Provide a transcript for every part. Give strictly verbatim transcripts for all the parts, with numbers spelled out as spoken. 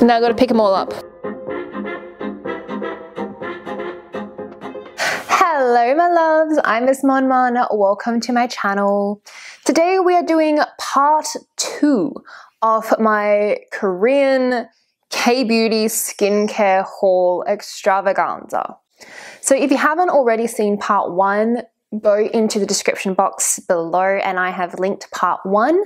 And now I gotta pick them all up. Hello my loves, I'm Miss Mon Mon, welcome to my channel. Today we are doing part two of my Korean K-beauty skincare haul extravaganza. So if you haven't already seen part one, go into the description box below and I have linked part one.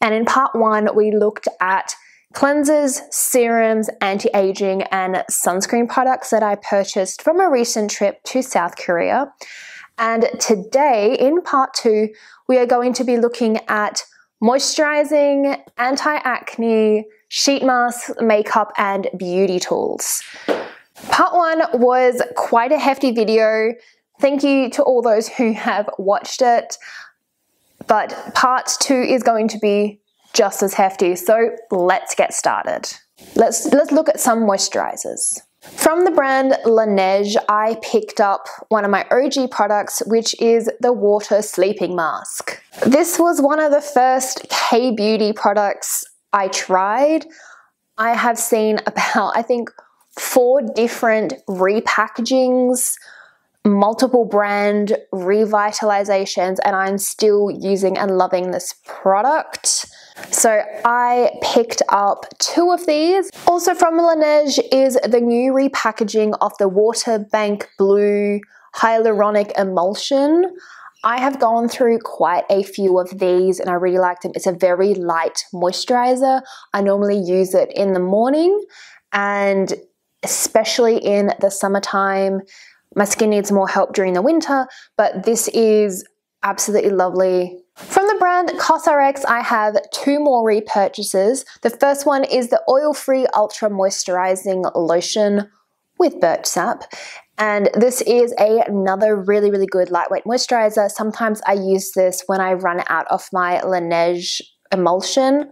And in part one, we looked at cleansers, serums, anti-aging, and sunscreen products that I purchased from a recent trip to South Korea. And today, in part two, we are going to be looking at moisturizing, anti-acne, sheet masks, makeup, and beauty tools. Part one was quite a hefty video. Thank you to all those who have watched it. But part two is going to be just as hefty, so let's get started. Let's, let's look at some moisturizers. From the brand Laneige, I picked up one of my O G products, which is the Water Sleeping Mask. This was one of the first K-beauty products I tried. I have seen about, I think, four different repackagings, multiple brand revitalizations, and I'm still using and loving this product. So I picked up two of these. Also from Laneige is the new repackaging of the Water Bank Blue Hyaluronic Emulsion. I have gone through quite a few of these and I really like them. It's a very light moisturizer. I normally use it in the morning and especially in the summertime. My skin needs more help during the winter, but this is absolutely lovely. From the brand C O S R X, I have two more repurchases. The first one is the Oil-Free Ultra Moisturizing Lotion with birch sap. And this is a, another really, really good lightweight moisturizer. Sometimes I use this when I run out of my Laneige emulsion.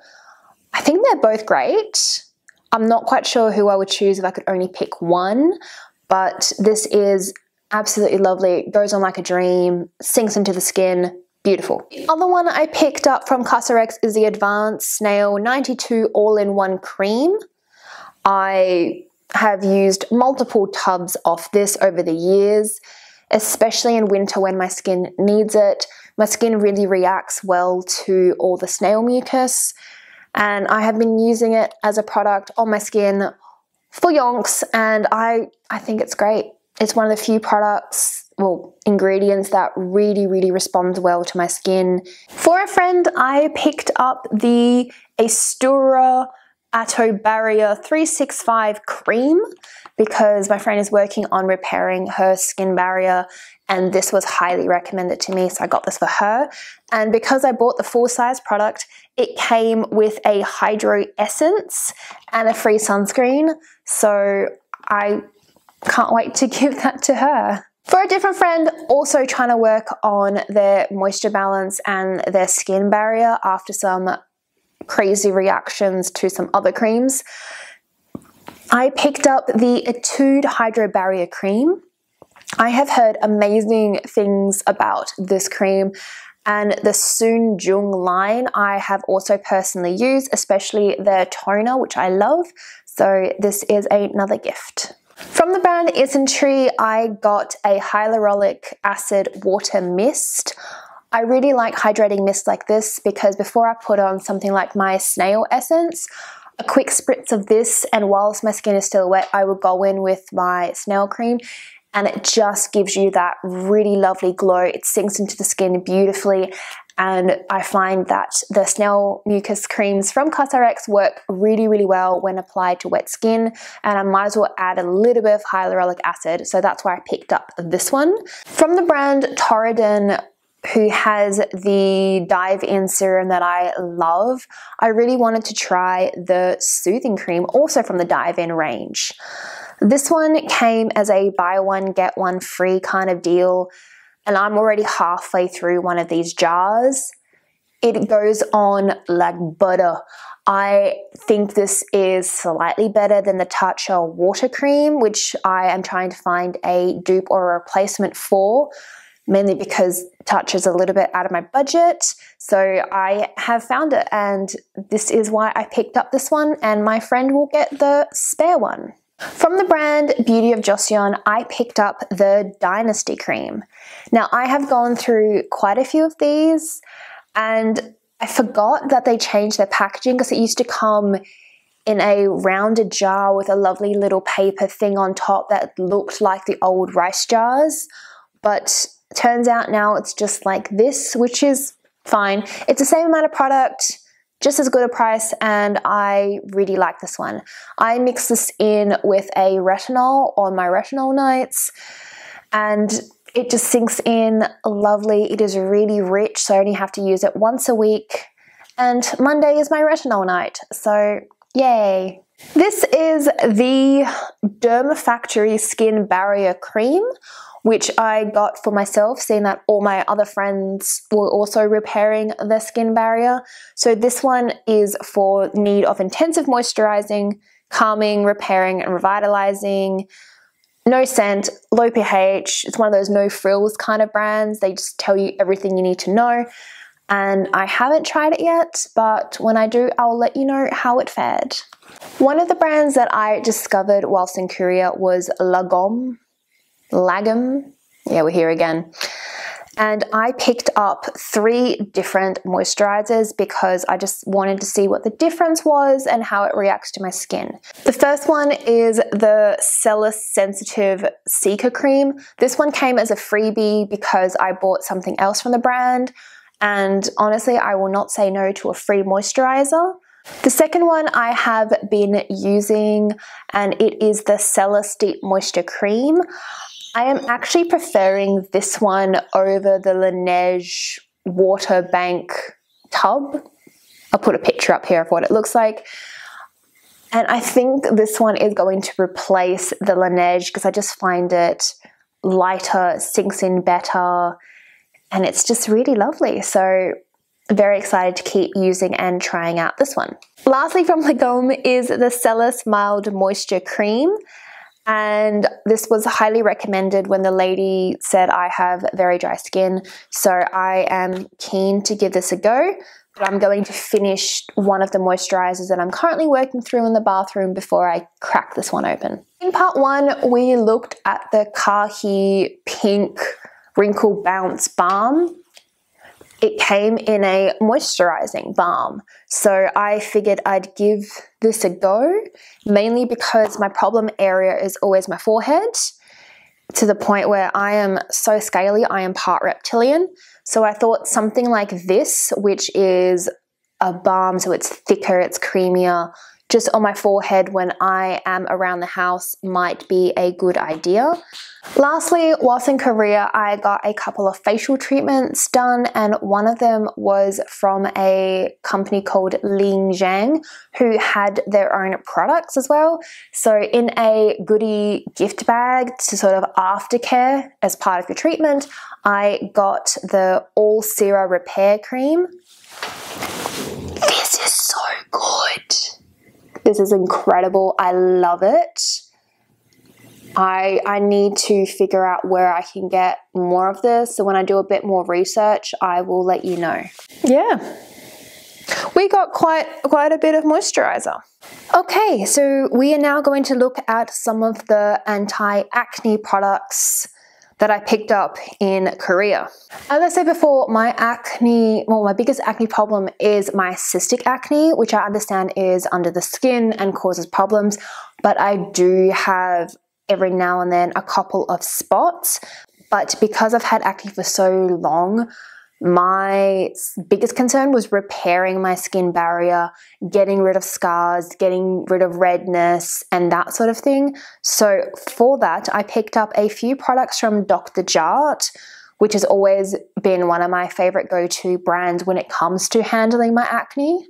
I think they're both great. I'm not quite sure who I would choose if I could only pick one, but this is absolutely lovely. It goes on like a dream, sinks into the skin, beautiful. The other one I picked up from C O S R X is the Advanced Snail ninety-two All-in-One Cream. I have used multiple tubs of this over the years, especially in winter when my skin needs it. My skin really reacts well to all the snail mucus, and I have been using it as a product on my skin for yonks, and I, I think it's great. It's one of the few products, well, ingredients that really, really responds well to my skin. For a friend, I picked up the Astura Atto Barrier three sixty-five Cream because my friend is working on repairing her skin barrier and this was highly recommended to me, so I got this for her. And because I bought the full-size product, it came with a hydro essence and a free sunscreen, so I can't wait to give that to her. For a different friend, also trying to work on their moisture balance and their skin barrier after some crazy reactions to some other creams, I picked up the Etude Hydro Barrier Cream. I have heard amazing things about this cream, and the Soon Jung line I have also personally used, especially their toner, which I love, so this is another gift. From the brand Isntree, I got a hyaluronic acid water mist. I really like hydrating mists like this because before I put on something like my snail essence, a quick spritz of this, and whilst my skin is still wet, I will go in with my snail cream and it just gives you that really lovely glow. It sinks into the skin beautifully, and I find that the snail mucus creams from C O S R X work really, really well when applied to wet skin, and I might as well add a little bit of hyaluronic acid, so that's why I picked up this one. From the brand Torriden, who has the dive-in serum that I love, I really wanted to try the soothing cream, also from the dive-in range. This one came as a buy one, get one free kind of deal, and I'm already halfway through one of these jars. It goes on like butter. I think this is slightly better than the Tatcha water cream, which I am trying to find a dupe or a replacement for. mainly because Tatcha is a little bit out of my budget. So I have found it, and this is why I picked up this one, and my friend will get the spare one. From the brand Beauty of Joseon, I picked up the Dynasty Cream. Now, I have gone through quite a few of these, and I forgot that they changed their packaging, because it used to come in a rounded jar with a lovely little paper thing on top that looked like the old rice jars, but turns out now it's just like this, which is fine. It's the same amount of product, just as good a price, and I really like this one. I mix this in with a retinol on my retinol nights, and it just sinks in lovely. It is really rich, so I only have to use it once a week, and Monday is my retinol night, so yay! This is the Derma Factory Skin Barrier Cream, which I got for myself, seeing that all my other friends were also repairing their skin barrier. So this one is for need of intensive moisturizing, calming, repairing, and revitalizing. No scent, low pH. It's one of those no frills kind of brands. They just tell you everything you need to know. And I haven't tried it yet, but when I do, I'll let you know how it fared. One of the brands that I discovered whilst in Korea was LaGom. LaGom. Yeah, we're here again. And I picked up three different moisturizers because I just wanted to see what the difference was and how it reacts to my skin. The first one is the Cellus Sensitive Seeker Cream. This one came as a freebie because I bought something else from the brand, and honestly, I will not say no to a free moisturizer. The second one I have been using, and it is the Cellus Deep Moisture Cream. I am actually preferring this one over the Laneige water bank tub. I'll put a picture up here of what it looks like. And I think this one is going to replace the Laneige because I just find it lighter, sinks in better, and it's just really lovely. So very excited to keep using and trying out this one. Lastly from LaGom is the Cellus Mild Moisture Cream. And this was highly recommended when the lady said I have very dry skin, so I am keen to give this a go, but I'm going to finish one of the moisturizers that I'm currently working through in the bathroom before I crack this one open. In part one, we looked at the Kahi Pink Wrinkle Bounce Balm. It came in a moisturizing balm, so I figured I'd give this a go, mainly because my problem area is always my forehead, to the point where I am so scaly, I am part reptilian. So I thought something like this, which is a balm, so it's thicker, it's creamier, just on my forehead when I am around the house might be a good idea. Lastly, whilst in Korea, I got a couple of facial treatments done, and one of them was from a company called Ling Zhang, who had their own products as well. So in a goodie gift bag to sort of aftercare as part of your treatment, I got the All Cera Repair Cream. This is so good. This is incredible. I love it. I, I need to figure out where I can get more of this. So when I do a bit more research, I will let you know. Yeah. We got quite, quite a bit of moisturizer. Okay, so we are now going to look at some of the anti-acne products that I picked up in Korea. As I said before, my acne, well, my biggest acne problem is my cystic acne, which I understand is under the skin and causes problems, but I do have every now and then a couple of spots. But because I've had acne for so long, my biggest concern was repairing my skin barrier, getting rid of scars, getting rid of redness, and that sort of thing. So for that, I picked up a few products from Doctor Jart, which has always been one of my favorite go-to brands when it comes to handling my acne.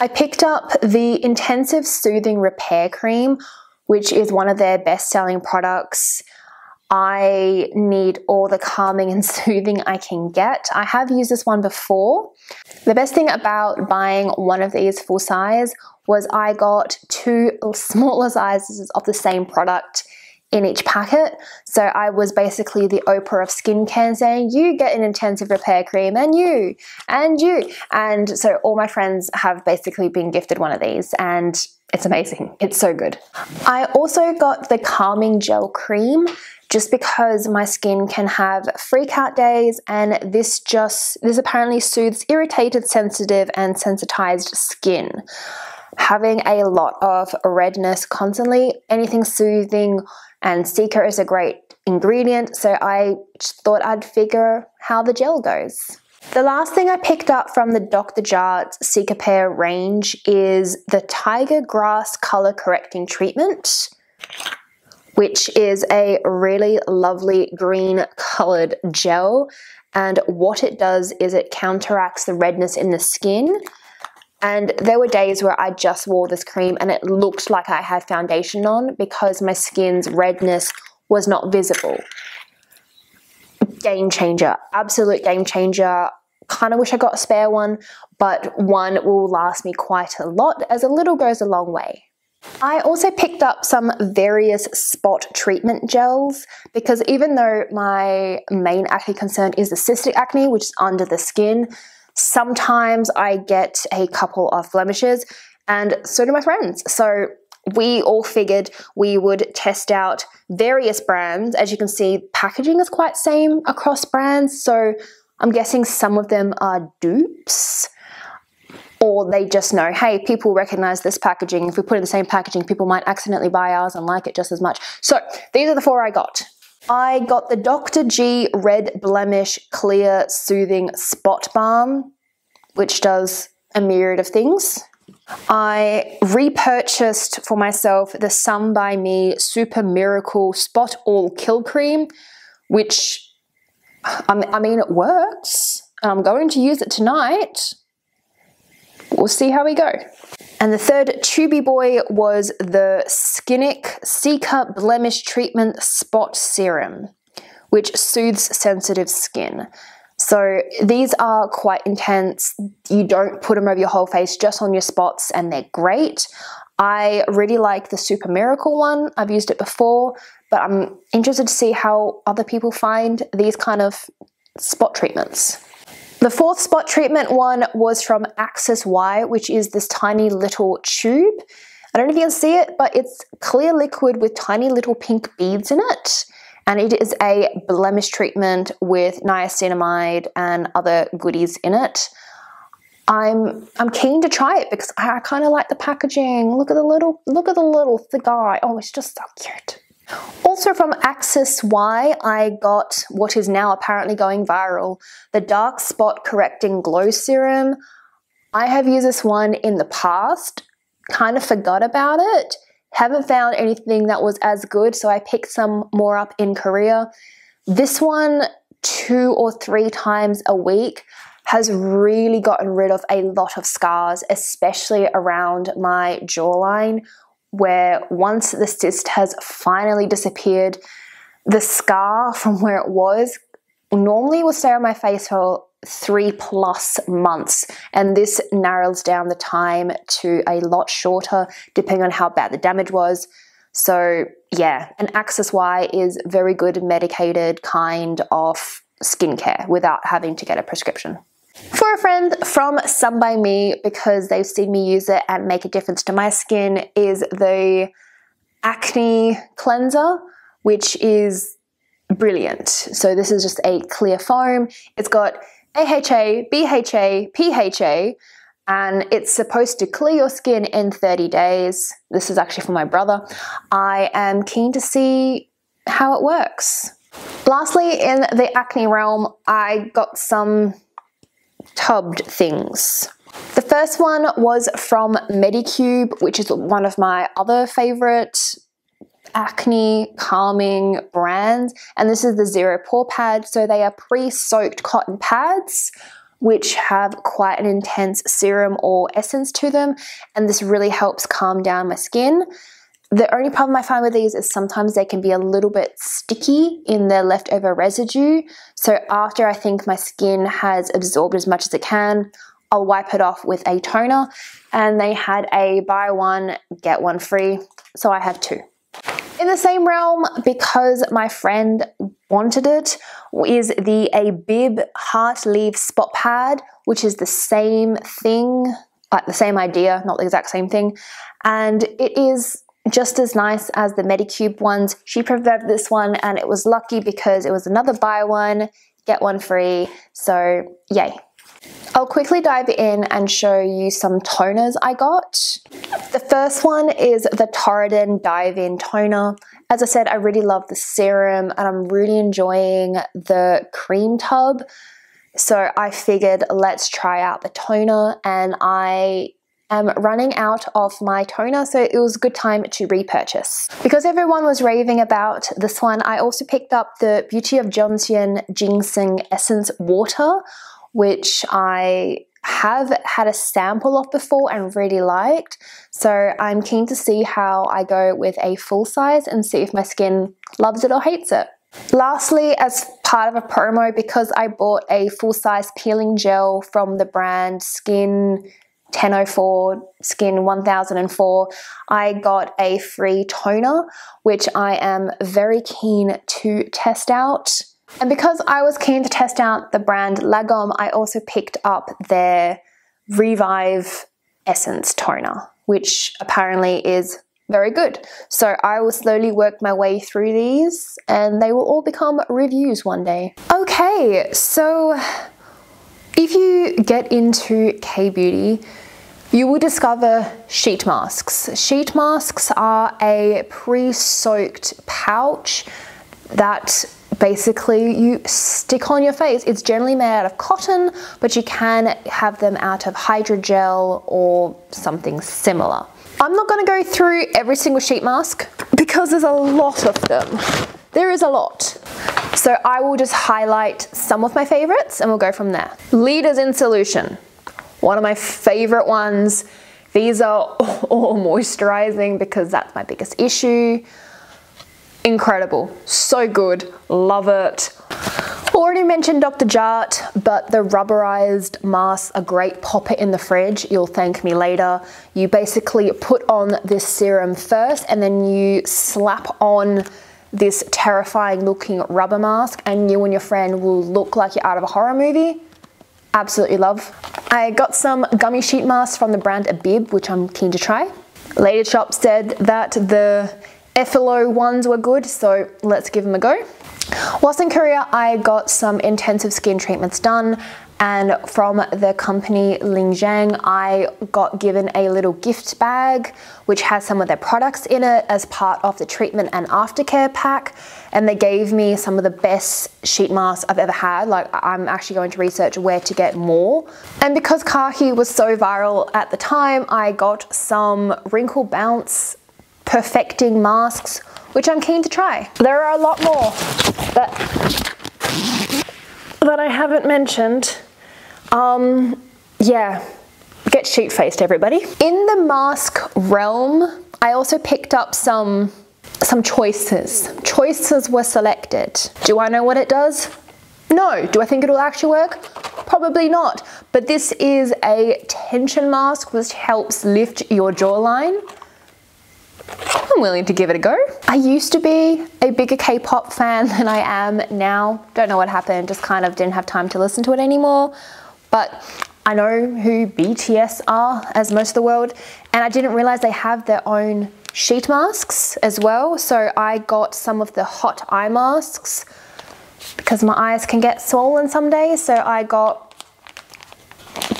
I picked up the Intensive Soothing Repair Cream, which is one of their best-selling products. I need all the calming and soothing I can get. I have used this one before. The best thing about buying one of these full size was I got two smaller sizes of the same product in each packet. So I was basically the Oprah of skincare, saying you get an intensive repair cream and you and you. And so all my friends have basically been gifted one of these, and it's amazing. It's so good. I also got the calming gel cream just because my skin can have freak out days, and this just, this apparently soothes irritated, sensitive and sensitized skin. Having a lot of redness constantly, anything soothing and Cica is a great ingredient, so I thought I'd figure how the gel goes. The last thing I picked up from the Doctor Jart Cica Pear range is the Tiger Grass Color Correcting Treatment, which is a really lovely green colored gel, and what it does is it counteracts the redness in the skin. And there were days where I just wore this cream and it looked like I had foundation on because my skin's redness was not visible. Game changer, absolute game changer. Kind of wish I got a spare one, but one will last me quite a lot, as a little goes a long way. I also picked up some various spot treatment gels because even though my main acne concern is the cystic acne, which is under the skin, sometimes I get a couple of blemishes, and so do my friends. So we all figured we would test out various brands. As you can see, packaging is quite same across brands, so I'm guessing some of them are dupes, or they just know, hey, people recognize this packaging. If we put in the same packaging, people might accidentally buy ours and like it just as much. So these are the four I got. I got the Doctor G Red Blemish Clear Soothing Spot Balm, which does a myriad of things. I repurchased for myself the Some By Me Super Miracle Spot All Kill Cream, which, I mean, it works. I'm going to use it tonight. We'll see how we go. And the third Chubby Boy was the Skinic Cica Blemish Treatment Spot Serum, which soothes sensitive skin. So these are quite intense. You don't put them over your whole face, just on your spots, and they're great. I really like the Super Miracle one. I've used it before, but I'm interested to see how other people find these kind of spot treatments. The fourth spot treatment one was from Axis Y, which is this tiny little tube. I don't know if you can see it, but it's clear liquid with tiny little pink beads in it. And it is a blemish treatment with niacinamide and other goodies in it. I'm I'm keen to try it because I kind of like the packaging. Look at the little, look at the little the guy. Oh, it's just so cute. Also from Axis Y, I got what is now apparently going viral, the Dark Spot Correcting Glow Serum. I have used this one in the past, kind of forgot about it, haven't found anything that was as good, so I picked some more up in Korea. This one, two or three times a week, has really gotten rid of a lot of scars, especially around my jawline, where once the cyst has finally disappeared, the scar from where it was normally will stay on my face for three plus months, and this narrows down the time to a lot shorter depending on how bad the damage was. So yeah, and Axis Y is very good medicated kind of skincare without having to get a prescription. For a friend from Some By Me, because they've seen me use it and make a difference to my skin, is the Acne Cleanser, which is brilliant. So this is just a clear foam. It's got A H A, B H A, P H A, and it's supposed to clear your skin in thirty days. This is actually for my brother. I am keen to see how it works. Lastly, in the acne realm, I got some tubbed things. The first one was from MediCube, which is one of my other favorite acne calming brands, and this is the Zero Pore Pad. So they are pre-soaked cotton pads which have quite an intense serum or essence to them, and this really helps calm down my skin. The only problem I find with these is sometimes they can be a little bit sticky in their leftover residue. So after I think my skin has absorbed as much as it can, I'll wipe it off with a toner, and they had a buy one, get one free. So I have two. In the same realm, because my friend wanted it, is the Abib Heart Leaf Spot Pad, which is the same thing, like the same idea, not the exact same thing, and it is just as nice as the MediCube ones. She preferred this one, and it was lucky because it was another buy one, get one free, so yay. I'll quickly dive in and show you some toners I got. The first one is the Torriden Dive In Toner. As I said, I really love the serum and I'm really enjoying the cream tub. So I figured let's try out the toner, and I am running out of my toner, so it was a good time to repurchase. Because everyone was raving about this one, I also picked up the Beauty of Joseon Ginseng Essence Water, which I have had a sample of before and really liked. So I'm keen to see how I go with a full size and see if my skin loves it or hates it. Lastly, as part of a promo, because I bought a full size peeling gel from the brand Skin ten oh four, Skin one thousand four, I got a free toner, which I am very keen to test out. And because I was keen to test out the brand LaGom, I also picked up their Revive Essence Toner, which apparently is very good. So I will slowly work my way through these, and they will all become reviews one day. Okay, so if you get into K-beauty, you will discover sheet masks. Sheet masks are a pre-soaked pouch that basically you stick on your face. It's generally made out of cotton, but you can have them out of hydrogel or something similar. I'm not gonna go through every single sheet mask because there's a lot of them. There is a lot. So I will just highlight some of my favorites and we'll go from there. Leaders in Solution, one of my favorite ones. These are all moisturizing because that's my biggest issue. Incredible, so good, love it. Already mentioned Doctor Jart, but the rubberized masks are great. Pop it in the fridge, you'll thank me later. You basically put on this serum first and then you slap on this terrifying looking rubber mask, and you and your friend will look like you're out of a horror movie. Absolutely love. I got some gummy sheet masks from the brand Abib, which I'm keen to try. Lady Shop said that the F L O ones were good, so let's give them a go. Whilst in Korea, I got some intensive skin treatments done, and from the company Ling Zhang, I got given a little gift bag which has some of their products in it as part of the treatment and aftercare pack, and they gave me some of the best sheet masks I've ever had. Like, I'm actually going to research where to get more. And because Kahi was so viral at the time, I got some Wrinkle Bounce Perfecting masks, which I'm keen to try. There are a lot more that, that I haven't mentioned. Um, yeah, get sheet faced, everybody. In the mask realm, I also picked up some, some choices. Choices were selected. Do I know what it does? No. Do I think it'll actually work? Probably not. But this is a tension mask which helps lift your jawline. I'm willing to give it a go. I used to be a bigger K-pop fan than I am now. Don't know what happened, just kind of didn't have time to listen to it anymore. But I know who B T S are, as most of the world, and I didn't realize they have their own sheet masks as well. So I got some of the hot eye masks because my eyes can get swollen some days. So I got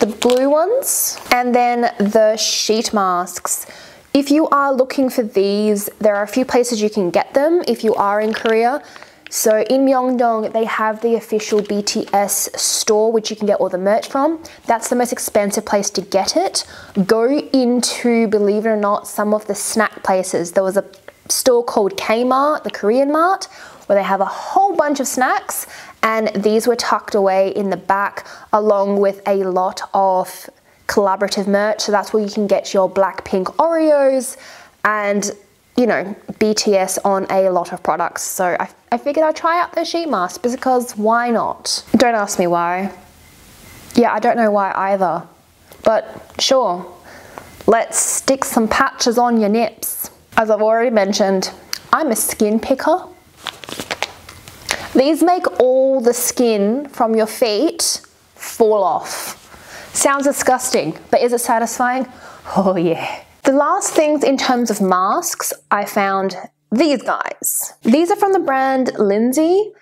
the blue ones and then the sheet masks. If you are looking for these, there are a few places you can get them if you are in Korea. So in Myeongdong, they have the official B T S store, which you can get all the merch from. That's the most expensive place to get it. Go into, believe it or not, some of the snack places. There was a store called Kmart, the Korean Mart, where they have a whole bunch of snacks, and these were tucked away in the back along with a lot of collaborative merch. So that's where you can get your Blackpink Oreos and, you know, B T S on a lot of products. So I, I figured I'd try out their sheet mask because why not? Don't ask me why. Yeah, I don't know why either, but sure. Let's stick some patches on your nips. As I've already mentioned, I'm a skin picker. These make all the skin from your feet fall off. Sounds disgusting, but is it satisfying? Oh yeah. The last things in terms of masks, I found these guys. These are from the brand Lindsay,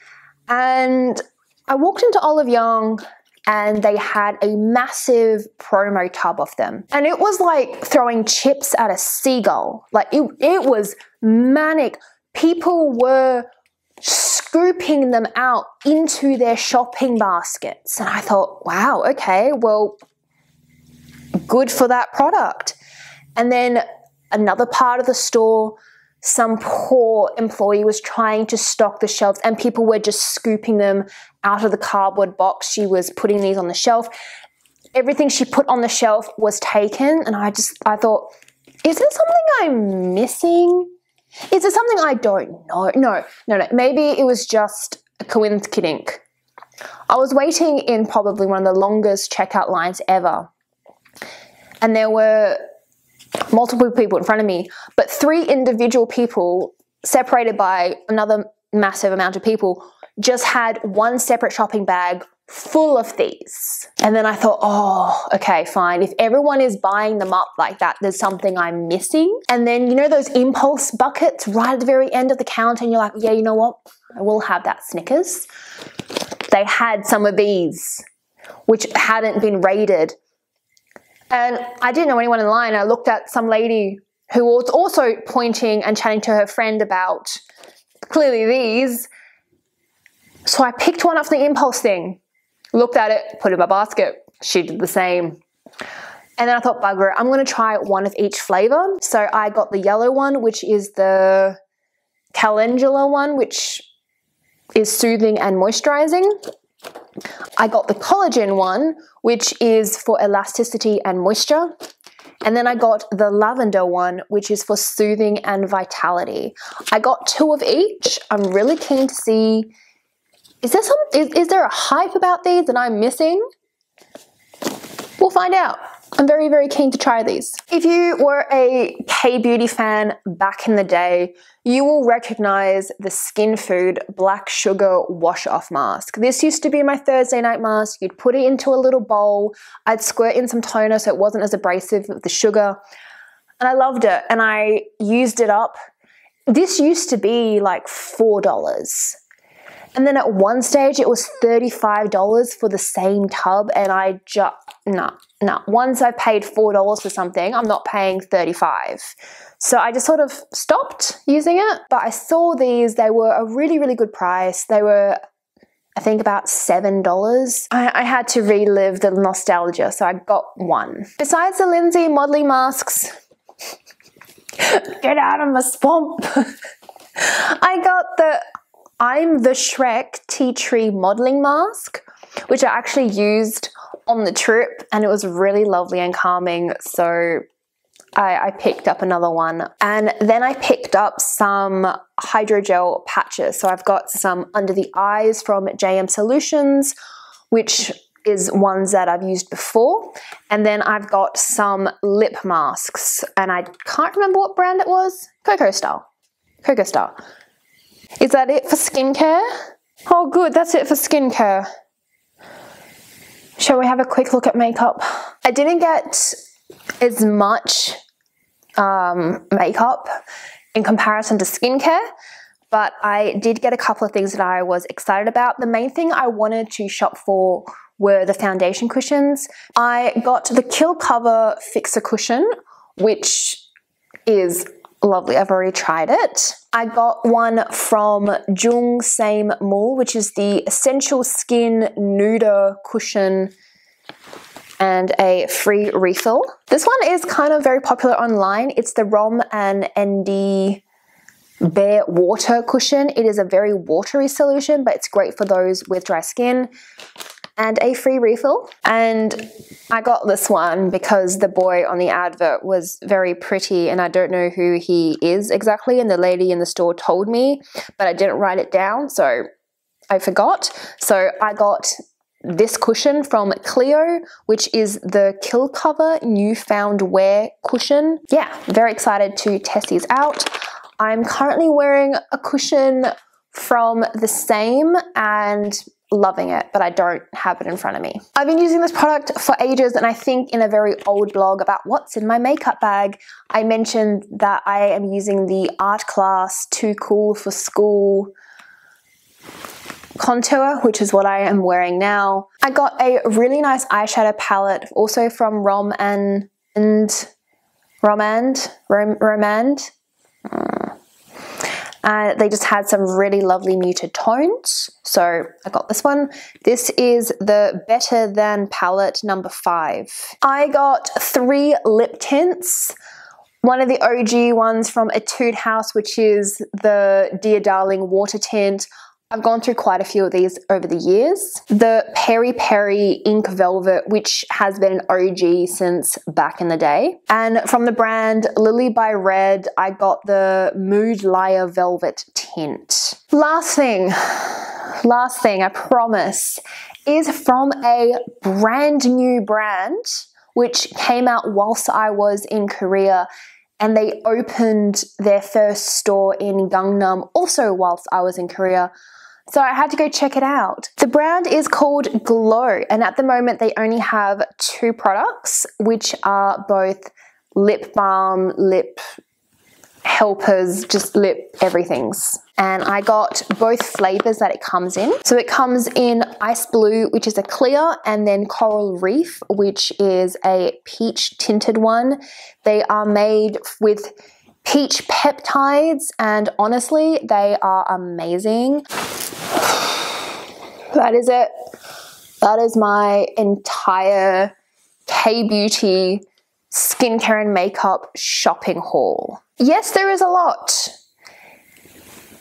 and I walked into Olive Young and they had a massive promo tub of them. And it was like throwing chips at a seagull. Like it, it was manic. People were scooping them out into their shopping baskets. And I thought, wow, okay, well, good for that product. And then another part of the store, some poor employee was trying to stock the shelves and people were just scooping them out of the cardboard box. She was putting these on the shelf. Everything she put on the shelf was taken, and I just, I thought, is there something I'm missing? Is there something I don't know? No, no, no. Maybe it was just a coincidence. I was waiting in probably one of the longest checkout lines ever, and there were multiple people in front of me, but three individual people separated by another massive amount of people just had one separate shopping bag full of these. And then I thought, oh, okay, fine. If everyone is buying them up like that, there's something I'm missing. And then, you know, those impulse buckets right at the very end of the counter, and you're like, yeah, you know what? I will have that Snickers. They had some of these, which hadn't been raided. And I didn't know anyone in line. I looked at some lady who was also pointing and chatting to her friend about clearly these. So I picked one off the impulse thing, looked at it, put it in my basket. She did the same. And then I thought, bugger it, I'm going to try one of each flavor. So I got the yellow one, which is the calendula one, which is soothing and moisturizing. I got the collagen one, which is for elasticity and moisture. And then I got the lavender one, which is for soothing and vitality. I got two of each. I'm really keen to see, is there some, is, is there a hype about these that I'm missing? We'll find out. I'm very, very keen to try these. If you were a K-beauty fan back in the day, you will recognize the Skinfood Black Sugar Wash Off Mask. This used to be my Thursday night mask. You'd put it into a little bowl. I'd squirt in some toner so it wasn't as abrasive with the sugar. And I loved it, and I used it up. This used to be like four dollars. And then at one stage it was thirty-five dollars for the same tub, and I just, nah, nah. Once I paid four dollars for something, I'm not paying thirty-five dollars. So I just sort of stopped using it. But I saw these, they were a really, really good price. They were, I think, about seven dollars. I, I had to relive the nostalgia, so I got one. Besides the Lindsay modeling masks, get out of my swamp. I got the I'm the Shrek Tea Tree Modeling Mask, which I actually used on the trip, and it was really lovely and calming, so I, I picked up another one. And then I picked up some hydrogel patches. So I've got some under the eyes from J M Solutions, which is ones that I've used before. And then I've got some lip masks, and I can't remember what brand it was. Coco Style. Coco Style. Is that it for skincare? Oh good, that's it for skincare. Shall we have a quick look at makeup? I didn't get as much um, makeup in comparison to skincare, but I did get a couple of things that I was excited about. The main thing I wanted to shop for were the foundation cushions. I got the Kill Cover Fixer Cushion, which is lovely. I've already tried it. I got one from Jung Same Mool, which is the Essential Skin Nuder Cushion, and a free refill. This one is kind of very popular online. It's the Romand and Bare Water Cushion. It is a very watery solution, but it's great for those with dry skin. And a free refill. And I got this one because the boy on the advert was very pretty, and I don't know who he is exactly, and the lady in the store told me, but I didn't write it down, so I forgot. So I got this cushion from Clio, which is the Kill Cover Newfound Wear Cushion. Yeah, very excited to test these out. I'm currently wearing a cushion from the same and loving it, but I don't have it in front of me. I've been using this product for ages, and I think in a very old blog about what's in my makeup bag, I mentioned that I am using the Art Class Too Cool for School contour, which is what I am wearing now. I got a really nice eyeshadow palette also from Rom and, and Romand, Rom, Romand. Mm. Uh, they just had some really lovely muted tones, so I got this one. This is the Better Than palette number five. I got three lip tints. One of the O G ones from Etude House, which is the Dear Darling water tint. I've gone through quite a few of these over the years. The Peri Peri Ink Velvet, which has been an O G since back in the day. And from the brand Lily by Red, I got the Mood Liar Velvet Tint. Last thing, last thing, I promise, is from a brand new brand, which came out whilst I was in Korea. And they opened their first store in Gangnam, also whilst I was in Korea. So I had to go check it out. The brand is called Glow, and at the moment they only have two products, which are both lip balm, lip helpers, just lip everythings. And I got both flavors that it comes in. So it comes in Ice Blue, which is a clear, and then Coral Reef, which is a peach tinted one. They are made with peach peptides, and honestly, they are amazing. That is it. That is my entire K-beauty skincare and makeup shopping haul. Yes, there is a lot.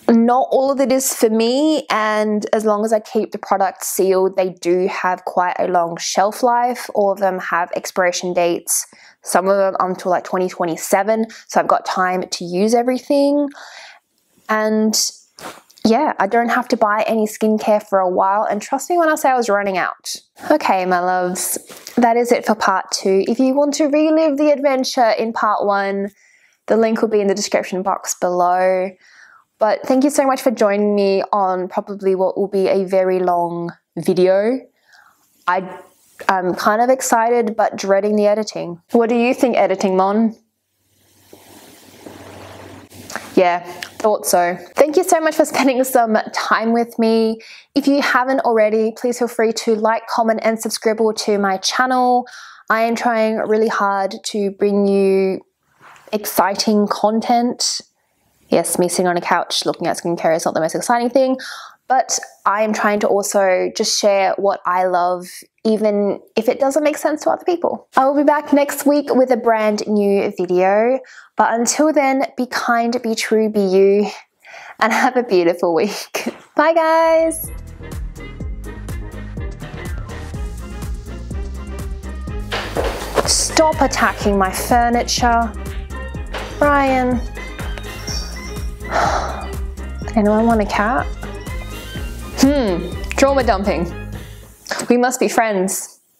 Not all of it is for me, and as long as I keep the product sealed, they do have quite a long shelf life. All of them have expiration dates, some of them until like twenty twenty-seven, so I've got time to use everything. And yeah, I don't have to buy any skincare for a while, and trust me when I say I was running out. Okay, my loves, that is it for part two. If you want to relive the adventure in part one, the link will be in the description box below. But thank you so much for joining me on probably what will be a very long video. I, I'm kind of excited but dreading the editing. What do you think editing, Mon? Yeah, thought so. Thank you so much for spending some time with me. If you haven't already, please feel free to like, comment and subscribe to my channel. I am trying really hard to bring you exciting content. Yes, me sitting on a couch looking at skincare is not the most exciting thing, but I am trying to also just share what I love, even if it doesn't make sense to other people. I will be back next week with a brand new video, but until then, be kind, be true, be you, and have a beautiful week. Bye guys! Stop attacking my furniture, Brian. Anyone want a cat? Hmm, trauma dumping. We must be friends.